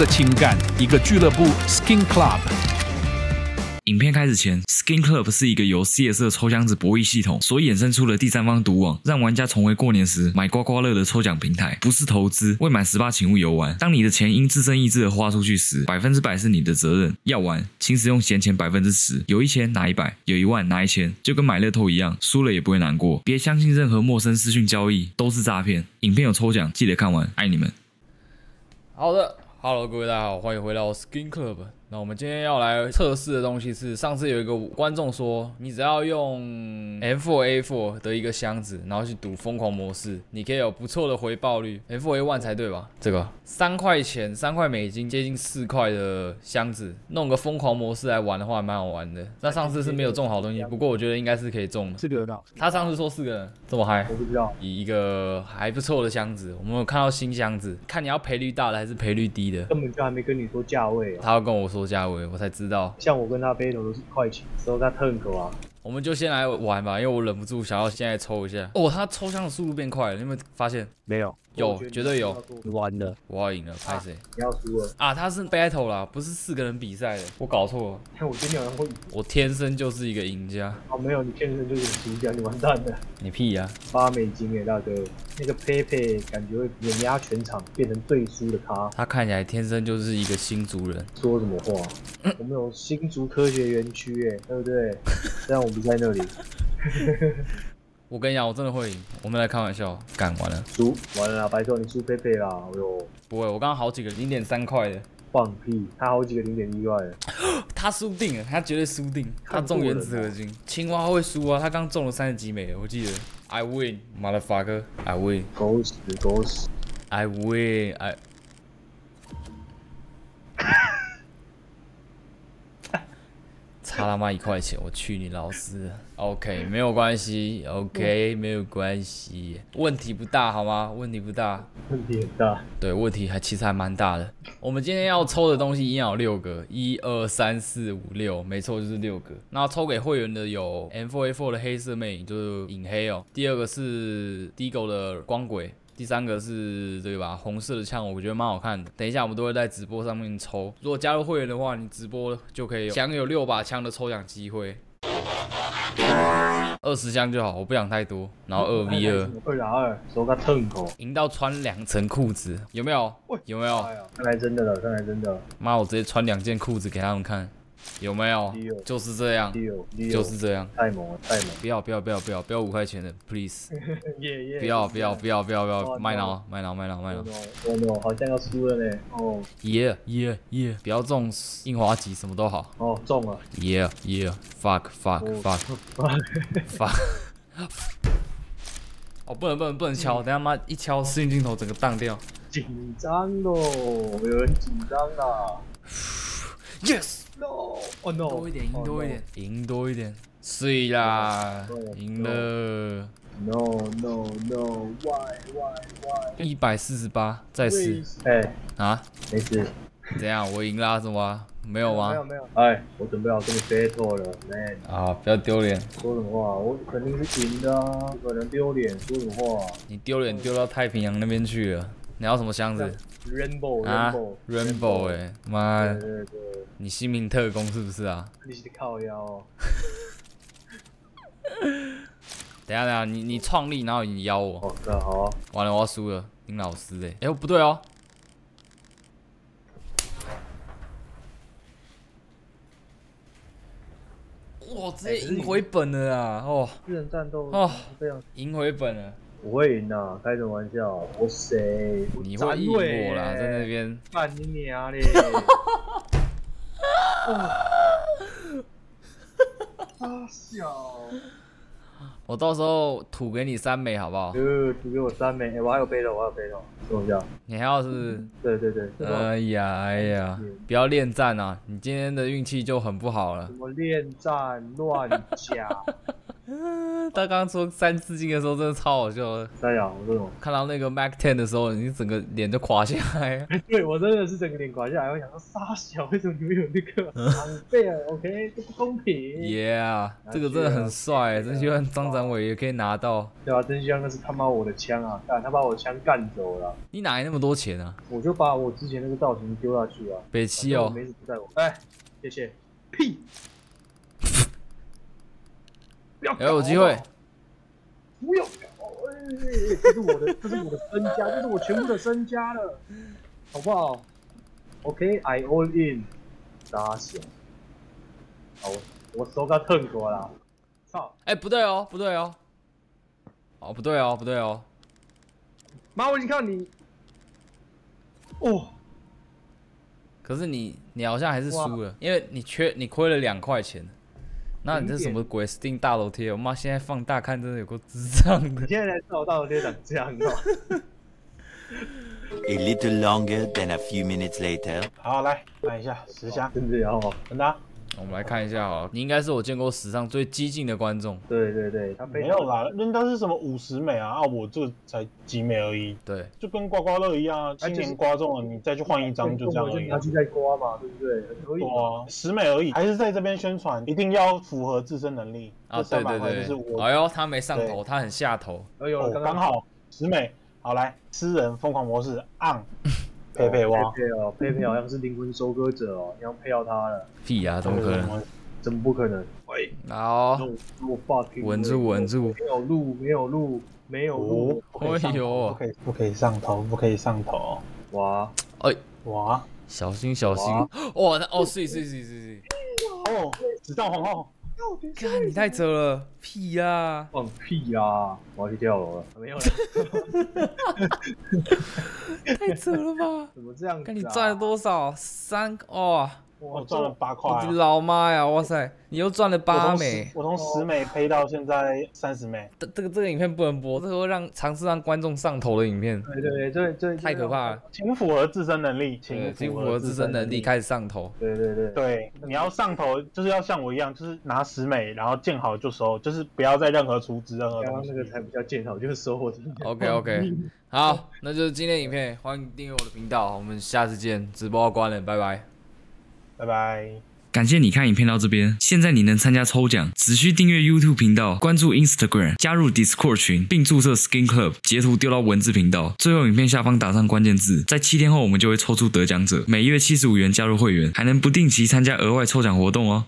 的情感，一个俱乐部 Skin Club。 影片开始前 ，Skin Club 是一个由 CS 抽箱子博弈系统所衍生出的第三方赌网，让玩家重回过年时买刮刮乐的抽奖平台。不是投资，未满18请勿游玩。当你的钱因自身意志而花出去时，100%是你的责任。要玩，请使用闲钱10%，有1000拿100，有10000拿1000，就跟买乐透一样，输了也不会难过。别相信任何陌生私讯交易，都是诈骗。影片有抽奖，记得看完，爱你们。好的 ，Hello， 各位大家好，欢迎回到 Skin Club。 那我们今天要来测试的东西是，上次有一个观众说，你只要用 M4 A4 的一个箱子，然后去赌疯狂模式，你可以有不错的回报率。M4 A1 才对吧？这个3块钱，3块美金，接近4块的箱子，弄个疯狂模式来玩的话，蛮好玩的。那上次是没有中好东西，不过我觉得应该是可以中的。4个人到。他上次说4个人，这么嗨？我不知道。以一个还不错的箱子，我们有看到新箱子，看你要赔率大的还是赔率低的。根本就还没跟你说价位啊。他要跟我说 价位我才知道，像我跟他battle都是1块钱，之后他tank啊。我们就先来玩吧，因为我忍不住想要现在抽一下。哦，他抽箱的速度变快了，你有没有发现？没有，有，绝对有。完了，我要赢了，拍谁？你要输了啊！他是 battle 啦，不是4个人比赛的，我搞错了。哎，我觉得你好像会赢。我天生就是一个赢家。哦，没有，你天生就是赢家，你完蛋了。你屁呀！8美金耶，大哥。 那个佩佩感觉会碾压全场，变成最输的他。他看起来天生就是一个新竹人。说什么话？我们有新竹科学园区耶，对不对？虽然我不在那里。我跟你讲，我真的会赢。我们来开玩笑，干完了，输完了啦，白昼你输佩佩啦，哎呦，不会，我刚刚好几个0.3块的。 放屁！他好几个0.1块了，他输定了，他绝对输定，他中原子核心，青蛙会输啊，他刚中了30几枚，我记得。I win， motherfucker， I win。狗屎狗屎 ！I win，I。差他妈1块钱，我去你老师 ！OK， 没有关系 ，OK， 没有关系，问题不大好吗？问题不大，问题很大，对，问题还其实还蛮大的。我们今天要抽的东西一样有6个，1、2、3、4、5、6，没错就是6个。那抽给会员的有 M4A4 的黑色魅影，就是影黑哦。第2个是 Digo 的光轨。 第3个是这个吧，红色的枪，我觉得蛮好看的。等一下我们都会在直播上面抽，如果加入会员的话，你直播就可以享有6把枪的抽奖机会，20箱就好，我不想太多。然后2v2，2打2，手个痛狗，赢到穿2层裤子，有没有？有没有？看来真的了，看来真的了。妈，我直接穿2件裤子给他们看。 有没有？就是这样，就是这样，太猛了，太猛！不要不要不要不要不要5块钱的 ，please！ 不要不要不要不要不要，卖脑卖脑卖脑卖脑！我们好像要输了嘞！哦，耶！不要中印花级，什么都好。哦，中了！耶！fuck！ 哦，不能敲，等下妈一敲视频镜头整个荡掉。紧张哦，有人紧张啦 ！Yes！ 哦 no， 多一点，赢多一点，赢多一点，碎啦，赢了 ，no，why， 148，再试，哎，啊，没事，怎样，我赢啦，什么？没有吗？没有，哎，我准备好跟你 battle 了 ，man， 啊，不要丢脸，说什么话，我肯定是赢的啊，不可能丢脸，说什么话？你丢脸丢到太平洋那边去了，你要什么箱子？ Rainbow 哎，妈！你新民特工是不是啊？你是靠腰哦。等下，你创立然后你邀我。哦，对，好啊。完了，我要输了，林老师哎，哎不对哦。哇，直接赢回本了啊！哦，私人战斗哦，这样赢回本了。 我会赢啊！开什么玩笑？我谁？你会赢我啦，在那边。干你娘嘞！啊小！我到时候吐给你3枚好不好？吐给我3枚，我还有背了，等一下。你还要是？对。哎呀，不要恋战啊！你今天的运气就很不好了。我恋战乱讲。他刚刚说三字经的时候真的超好笑的。对呀，我这种看到那个 Mac Ten 的时候，你整个脸就垮下来。对，我真的是整个脸垮下来，我想说傻小，为什么你没有那个长辈啊 ？OK， 这不公平。Yeah， 这个真的很帅，真希望张展伟也可以拿到。对啊，真希望那是他妈我的枪啊！干，他把我枪干走了。你哪来那么多钱啊？我就把我之前那个造型丢下去啊。北七哦，没什么在我。哎，谢谢。屁。 有机会，不要！这是我的，这是我的身家，这是我全部的身家了，好不好 ？OK，I all in， 打响。好，我手给疼过了，操！哎，不对哦，不对哦，哦，不对哦，不对哦。妈，我已经看到你。哦。可是你好像还是输了，因为你亏了2块钱。 那你这什么鬼 ？Steam 大楼贴！我妈现在放大看，真的有够智障的。你现在才知道大楼贴长这样哦。A little longer than a few minutes later。好，来看一下时下，真的要吗？真的。我们来看一下好了，你应该是我见过史上最激进的观众。对对对，他没有啦，人家是什么50美啊？我这才几美而已。对，就跟刮刮乐一样啊，今年刮中了，你再去换一张就这样而已。拿去再刮嘛，对不对？可以。哇，10美而已，还是在这边宣传，一定要符合自身能力。啊，对对对。哎呦，他没上头，他很下头。哎呦，刚好10美，好来，私人疯狂模式 on。 佩佩哇！佩佩哦，佩佩好像是灵魂收割者哦，你要配到他了。屁呀，怎么可能？真不可能！喂，好，稳住，稳住！没有路，没有路，没有路！哎呦，不可以上头，不可以上头！哇，哎，哇，小心小心！哇，哦，是，哦，直到皇后。 干你太扯了，屁呀！放屁呀！我要去跳楼了，没有了。太扯了吧？怎么这样？看你赚了多少？3哦，我赚了8块。你老妈呀！哇塞，你又赚了8美。我从10美赔到现在30美。这个影片不能播，这个会尝试让观众上头的影片。对，太可怕了。请符合自身能力，请符合自身能力开始上头。对，你要上头就是要像我一样，就是拿。 10美，然后见好就收，就是不要再任何出资任何东西。刚刚那个才比较见好就收，我真的。OK， 好，那就是今天影片，欢迎订阅我的频道，我们下次见，直播要关了，拜拜，拜拜。 感谢你看影片到这边，现在你能参加抽奖，只需订阅 YouTube 频道，关注 Instagram， 加入 Discord 群，并注册 Skin Club， 截图丢到文字频道，最后影片下方打上关键字，在7天后我们就会抽出得奖者，每月75元加入会员，还能不定期参加额外抽奖活动哦。